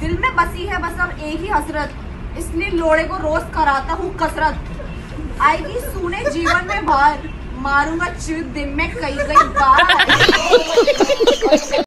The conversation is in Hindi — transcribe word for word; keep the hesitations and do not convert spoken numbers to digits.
दिल में बसी है बस अब एक ही हसरत, इसलिए लोड़े को रोज कराता हूँ कसरत। आएगी सुने जीवन में बाहर, मारूंगा चीख दिन में कई कई बार।